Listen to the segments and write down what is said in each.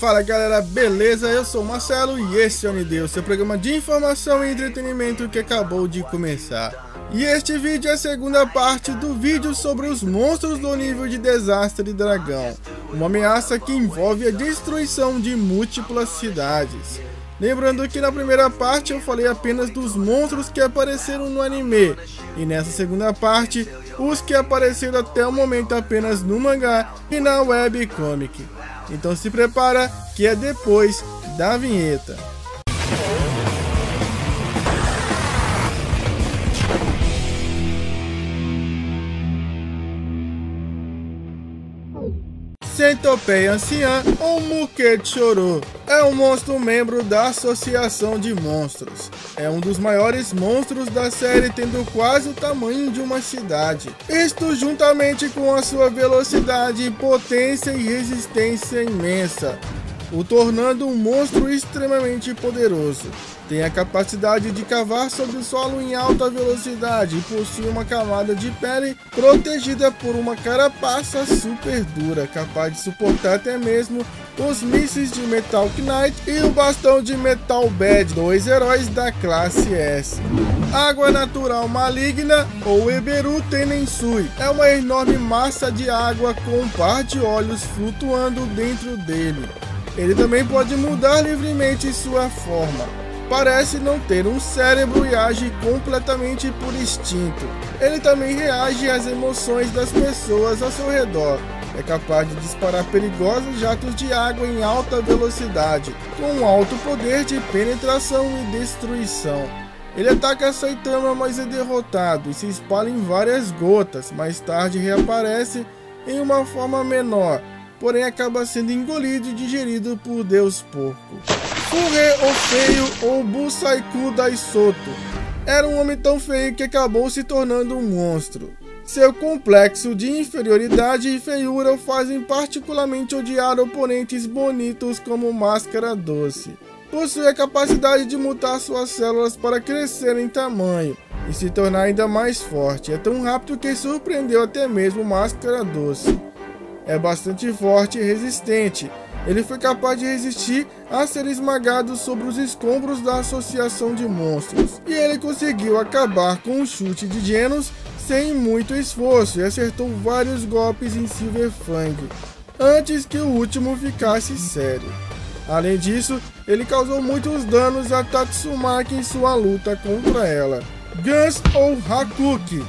Fala galera, beleza? Eu sou o Marcelo e esse é o Nideus, seu programa de informação e entretenimento que acabou de começar. E este vídeo é a segunda parte do vídeo sobre os monstros do nível de Desastre Dragão, uma ameaça que envolve a destruição de múltiplas cidades. Lembrando que na primeira parte eu falei apenas dos monstros que apareceram no anime, e nessa segunda parte, os que apareceram até o momento apenas no mangá e na webcomic. Então se prepara, que é depois da vinheta. Centopeia Anciã, ou Muketchoru, é um monstro membro da Associação de Monstros. É um dos maiores monstros da série, tendo quase o tamanho de uma cidade. Isto juntamente com a sua velocidade, potência e resistência imensa, o tornando um monstro extremamente poderoso. Tem a capacidade de cavar sobre o solo em alta velocidade e possui uma camada de pele protegida por uma carapaça super dura, capaz de suportar até mesmo os mísseis de Metal Knight e o bastão de Metal Bad, dois heróis da classe S. Água Natural Maligna, ou Eberu Tenensui, é uma enorme massa de água com um par de olhos flutuando dentro dele. Ele também pode mudar livremente sua forma. Parece não ter um cérebro e age completamente por instinto. Ele também reage às emoções das pessoas ao seu redor. É capaz de disparar perigosos jatos de água em alta velocidade, com um alto poder de penetração e destruição. Ele ataca Saitama, mas é derrotado e se espalha em várias gotas. Mais tarde reaparece em uma forma menor, porém acaba sendo engolido e digerido por Deus Porco. O Feio, ou Busaiku Daisoto, era um homem tão feio que acabou se tornando um monstro. Seu complexo de inferioridade e feiura o fazem particularmente odiar oponentes bonitos como Máscara Doce. Possui a capacidade de mutar suas células para crescer em tamanho e se tornar ainda mais forte. É tão rápido que surpreendeu até mesmo Máscara Doce. É bastante forte e resistente. Ele foi capaz de resistir a ser esmagado sobre os escombros da Associação de Monstros. E ele conseguiu acabar com um chute de Genos sem muito esforço e acertou vários golpes em Silver Fang, antes que o último ficasse sério. Além disso, ele causou muitos danos a Tatsumaki em sua luta contra ela. Guns of Hakuki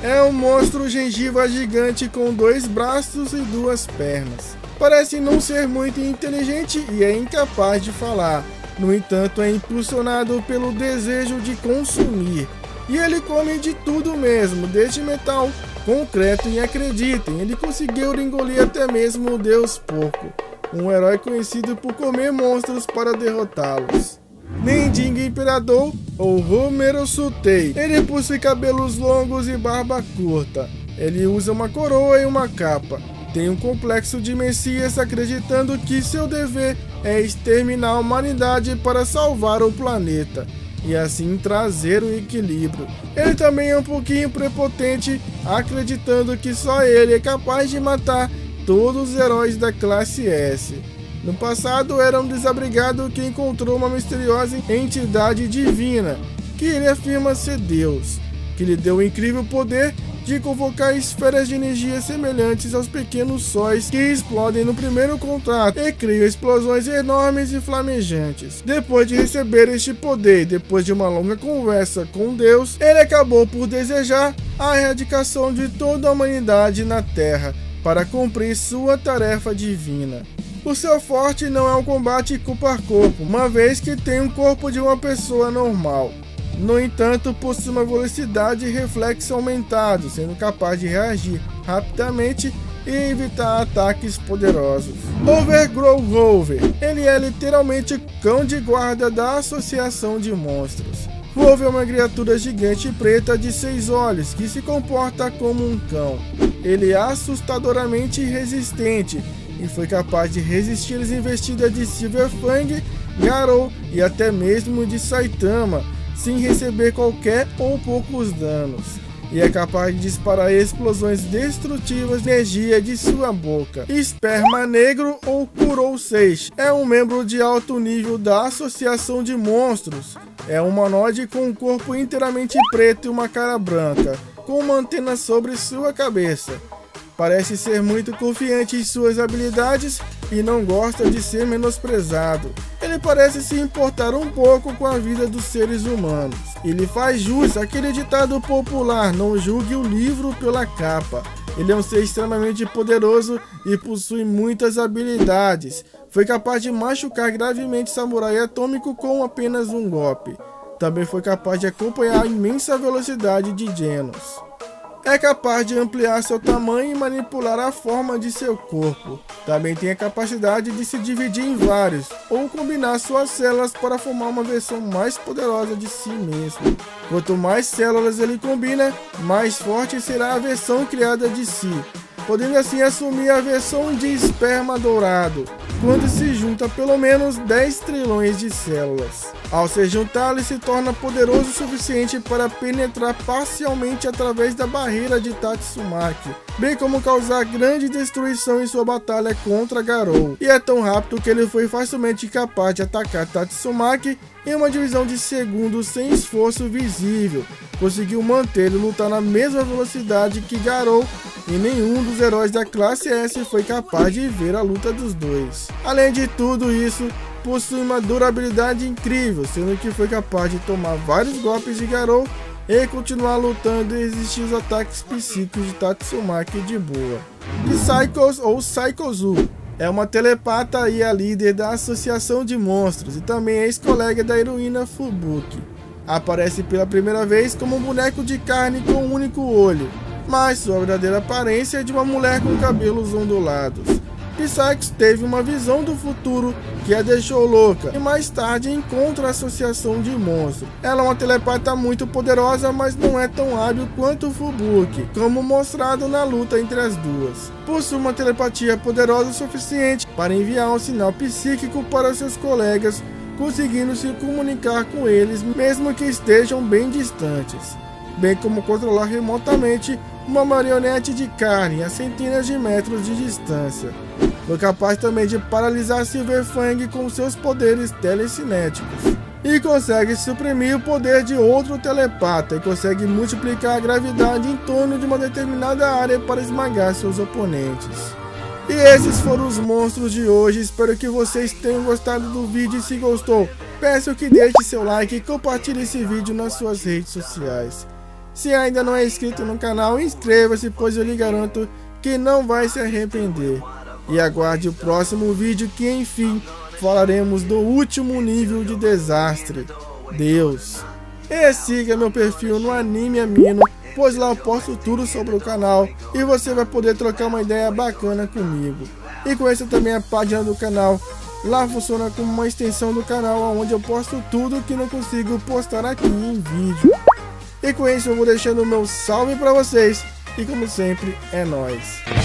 é um monstro gengiva gigante com dois braços e duas pernas. Parece não ser muito inteligente e é incapaz de falar. No entanto, é impulsionado pelo desejo de consumir. E ele come de tudo mesmo, desde metal, concreto e acreditem, ele conseguiu engolir até mesmo o Deus Porco, um herói conhecido por comer monstros para derrotá-los. Nendinga Imperador, ou Romero Sutei. Ele possui cabelos longos e barba curta. Ele usa uma coroa e uma capa. Tem um complexo de Messias, acreditando que seu dever é exterminar a humanidade para salvar o planeta e assim trazer o equilíbrio. Ele também é um pouquinho prepotente, acreditando que só ele é capaz de matar todos os heróis da classe S. No passado era um desabrigado que encontrou uma misteriosa entidade divina, que ele afirma ser Deus, que lhe deu um incrível poder de convocar esferas de energia semelhantes aos pequenos sóis que explodem no primeiro contato e criam explosões enormes e flamejantes. Depois de receber este poder, depois de uma longa conversa com Deus, ele acabou por desejar a erradicação de toda a humanidade na Terra para cumprir sua tarefa divina. O seu forte não é um combate corpo a corpo, uma vez que tem um corpo de uma pessoa normal. No entanto, possui uma velocidade e reflexo aumentado, sendo capaz de reagir rapidamente e evitar ataques poderosos. Overgrown Rover. Ele é literalmente o cão de guarda da Associação de Monstros. Rover é uma criatura gigante preta de seis olhos, que se comporta como um cão. Ele é assustadoramente resistente e foi capaz de resistir às investidas de Silver Fang, Garou e até mesmo de Saitama, sem receber qualquer ou poucos danos. e é capaz de disparar explosões destrutivas de energia de sua boca. Esperma Negro ou Kurouseis é um membro de alto nível da Associação de Monstros. É um humanoide com um corpo inteiramente preto e uma cara branca, com uma antena sobre sua cabeça. Parece ser muito confiante em suas habilidades e não gosta de ser menosprezado. Ele parece se importar um pouco com a vida dos seres humanos. Ele faz jus àquele ditado popular, não julgue o livro pela capa. Ele é um ser extremamente poderoso e possui muitas habilidades. Foi capaz de machucar gravemente Samurai Atômico com apenas um golpe. Também foi capaz de acompanhar a imensa velocidade de Genos. É capaz de ampliar seu tamanho e manipular a forma de seu corpo. Também tem a capacidade de se dividir em vários, ou combinar suas células para formar uma versão mais poderosa de si mesmo. Quanto mais células ele combina, mais forte será a versão criada de si, podendo assim assumir a versão de esperma dourado, quando se junta pelo menos 10 trilhões de células. Ao se juntar, ele se torna poderoso o suficiente para penetrar parcialmente através da barreira de Tatsumaki, bem como causar grande destruição em sua batalha contra Garou. E é tão rápido que ele foi facilmente capaz de atacar Tatsumaki em uma divisão de segundos sem esforço visível. Conseguiu manter e lutar na mesma velocidade que Garou, e nenhum dos heróis da classe S foi capaz de ver a luta dos dois. Além de tudo isso, possui uma durabilidade incrível, sendo que foi capaz de tomar vários golpes de Garou e continuar lutando e resistir os ataques psíquicos de Tatsumaki de boa. Psychos ou Psychozu é uma telepata e a líder da Associação de Monstros e também é ex-colega da heroína Fubuki. Aparece pela primeira vez como um boneco de carne com um único olho, mas sua verdadeira aparência é de uma mulher com cabelos ondulados. Psychos teve uma visão do futuro que a deixou louca e mais tarde encontra a Associação de Monstros. Ela é uma telepata muito poderosa, mas não é tão hábil quanto Fubuki, como mostrado na luta entre as duas. Possui uma telepatia poderosa o suficiente para enviar um sinal psíquico para seus colegas, conseguindo se comunicar com eles mesmo que estejam bem distantes, bem como controlar remotamente uma marionete de carne a centenas de metros de distância. Foi capaz também de paralisar Silverfang com seus poderes telecinéticos. E consegue suprimir o poder de outro telepata e consegue multiplicar a gravidade em torno de uma determinada área para esmagar seus oponentes. E esses foram os monstros de hoje, espero que vocês tenham gostado do vídeo e se gostou, peço que deixe seu like e compartilhe esse vídeo nas suas redes sociais. Se ainda não é inscrito no canal, inscreva-se, pois eu lhe garanto que não vai se arrepender. E aguarde o próximo vídeo que, enfim, falaremos do último nível de desastre, Deus. E siga meu perfil no Anime Amino, pois lá eu posto tudo sobre o canal e você vai poder trocar uma ideia bacana comigo. E conheça também a página do canal. Lá funciona como uma extensão do canal, onde eu posto tudo que não consigo postar aqui em vídeo. E com isso eu vou deixando o meu salve pra vocês. E como sempre, é nóis.